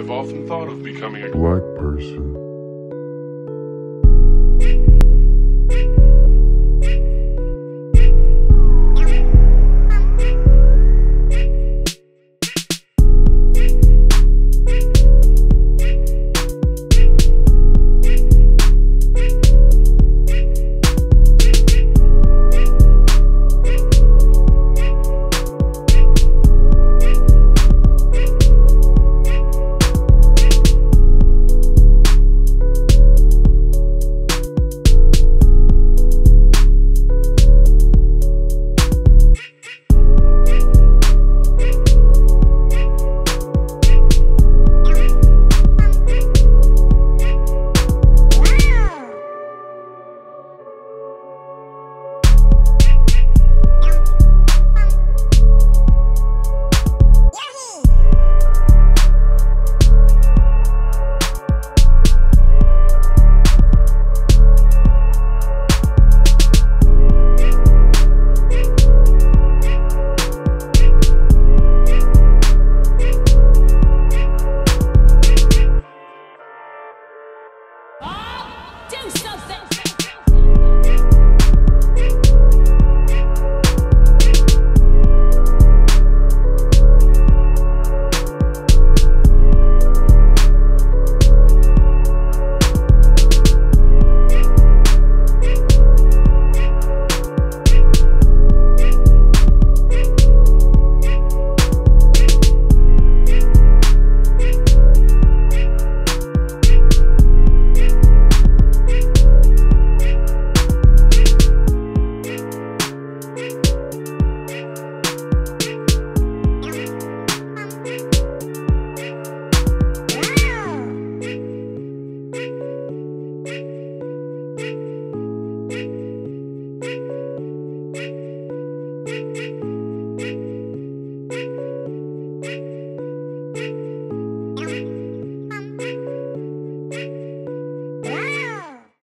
I've often thought of becoming a black person.